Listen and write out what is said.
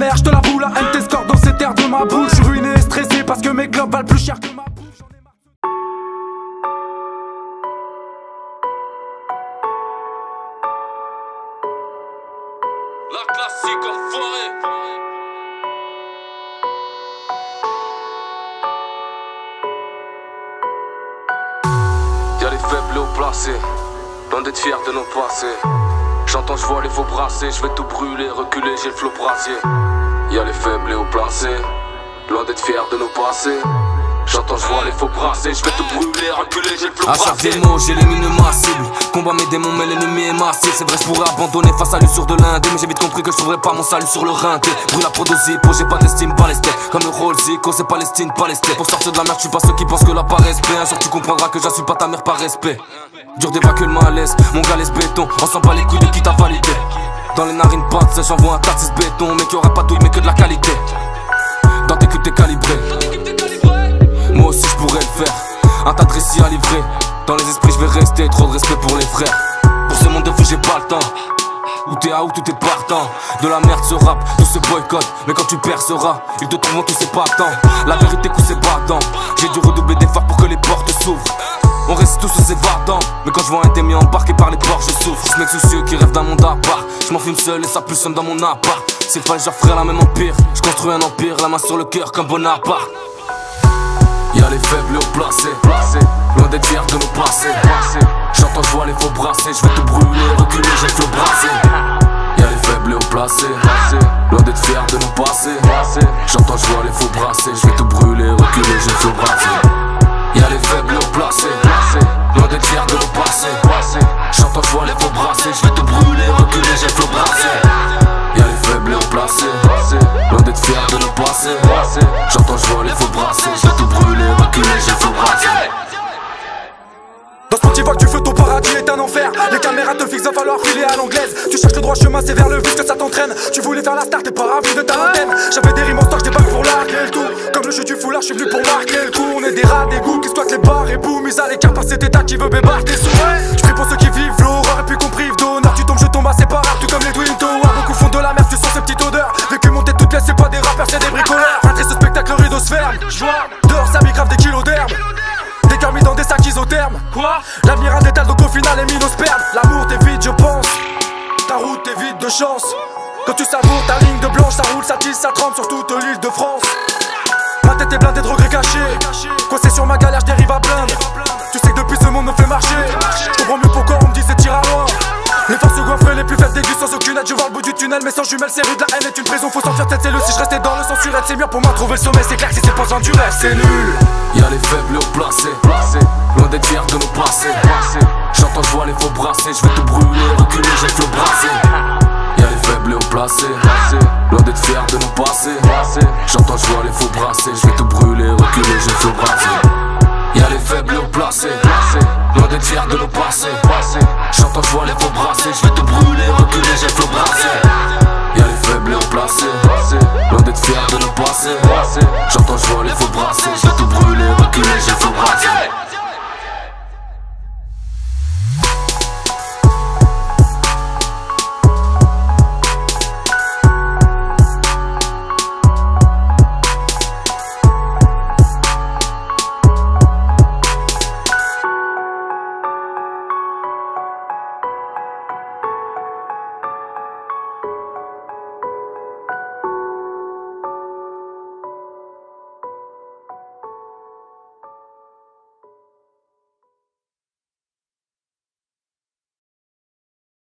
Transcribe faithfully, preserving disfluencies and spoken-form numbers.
mère, je te l'avoue, la haine t'escorte dans ces terres de ma bouche. Je suis ruiné et stressé parce que mes globes valent plus cher que ma bouche. La classique enfoirée. Y'a les faibles haut placés, loin d'être fiers de nos passés. J'entends, je vois les faux brassés, je vais tout brûler, reculer, j'ai le flot brasier. Y'a les faibles et haut placés, loin d'être fiers de nos passés. J'entends, je vois les faux brassés, je vais tout brûler, reculer, j'ai le flot brasier. À chaque démon, j'élimine ma cible. Combat mes démons, mais l'ennemi est massif. C'est vrai, je pourrais abandonner face à l'usure de l'un d'eux, mais j'ai vite compris que je trouverais pas mon salut sur le rein. Brûle la prodosie, pour j'ai pas d'estime, palestine. Comme le rôle Zico, c'est Palestine, Palestine. Pour sortir de la merde, je suis pas ceux qui pensent que la paresse paie. Un jour tu comprendras que j'assume pas ta mère par respect. Dur d'évacuer le malaise, mon gars laisse béton. On s'en bat les couilles de qui t'a validé. Dans les narines pâtes, j'envoie un tas de béton. Mais qui aura pas douille, mais que de la qualité. Dans tes clips t'es calibré. Moi aussi je pourrais le faire. Un tas de récits à livrer. Dans les esprits je vais rester, trop de respect pour les frères. Pour ce monde de fou j'ai pas le temps. Où t'es à où tout est partant. De la merde ce rap, tout se boycott. Mais quand tu perceras, ils te trouveront tous ces partants. La vérité coup c'est battant. J'ai dû redoubler d'efforts pour que les portes s'ouvrent. On reste tous sous évadants. Mais quand je vois un démi embarqué par les porcs, je souffre. Ce mec soucieux qui rêve d'un monde à part. Je m'enfume seul et ça plus sonne dans mon appart. C'est pas genre frère la même empire. Je construis un empire, la main sur le cœur comme Bonaparte. Y'a les faibles haut placés, loin d'être fiers de nos passés. J'entends, je vois les faux brassés, je vais tout brûler, reculer, j'ai le flot brassé. Y'a les faibles haut placés, loin d'être fiers de nos passés. J'entends, je vois les faux brassés, je vais tout brûler, reculer, j'ai le flot brassé. Y'a les faibles haut placés, loin d'être fiers de nos passés. J'entends, je vois les faux brassés, je vais tout brûler, reculer, j'ai le flot brassé. Y'a les faibles haut placés, loin d'être fiers de nos passés. J'entends, je vois les faux brassés, je vais tout brûler, reculer, j'ai le flot brassé. Dans ce petit voile du feu, ton paradis est un enfer. Les caméras te fixent, va falloir filer à l'anglaise. Tu cherches le droit chemin, c'est vers le vice que ça t'entraîne. Tu voulais faire la star, t'es pas ravi de ta antenne. J'avais des rimes en stock, des bagues pour larguer le tout. Comme le jeu du foulard, je suis venu pour marquer le coup. On est des rats, des goûts, qui squattent les bars et boum. Mis à l'écart par cet état qui veut bébarquer sous. Je prie pour ceux qui vivent l'horreur et puis qu'on prive d'honneur. Tu tombes, je tombe, c'est pas rare, tout comme les Twin Towers. Beaucoup font de la merde, tu sens ces petites odeurs. Vécu monter toutes pièces, c'est pas des rappeurs, c'est des bricoleurs. Un triste spectacle, le rideau se ferme. Dehors, ça grave des kilos d'herbe. Des cœurs mis dans des sacs isothermes. Quoi? L'avenir un détail donc au final les minospermes. L'amour t'es vide je pense. Ta route est vide de chance. Quand tu savoures ta ligne de blanche, ça roule, ça tisse, ça trempe sur toute l'île de France. Ma tête est blindée de regrets cachés. Coincé sur ma galère, je dérive à plaindre. Tu sais que depuis ce monde me fait marcher. Je comprends mieux pourquoi on me disait tire à loin. Les forces gonflées, les plus faibles déguisent sans aucune aide. Je vois le bout du tunnel, mais sans jumelles, c'est rude. La haine est une prison, faut s'en faire tête, c'est le. Si je restais dans le censuré, c'est mieux pour moi trouver le sommet. C'est clair que si c'est pas sans du rêve, c'est nul. Y'a les faibles haut placés, loin d'être fiers de nos passés. J'entends, je vois les faux brassés, je vais tout brûler, reculer, j'ai le flot brassé. Y'a les faibles haut placés, loin d'être fiers de nos passés. J'entends, je vois les faux brassés, je vais tout brûler, reculer, j'ai le flot brassé. Y'a les faibles haut placés, loin d'être fiers de nos passés. J'entends, je vois les faux brassés, je vais tout brûler.